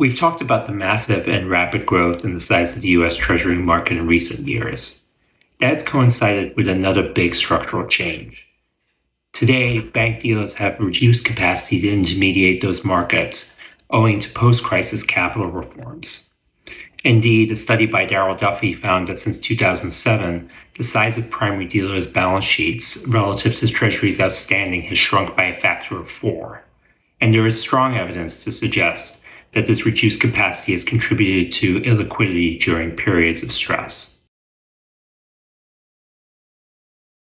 We've talked about the massive and rapid growth in the size of the U.S. Treasury market in recent years. That's coincided with another big structural change. Today, bank dealers have reduced capacity to intermediate those markets, owing to post-crisis capital reforms. Indeed, a study by Darrell Duffie found that since 2007, the size of primary dealers' balance sheets relative to Treasury's outstanding has shrunk by a factor of 4. And there is strong evidence to suggest that this reduced capacity has contributed to illiquidity during periods of stress.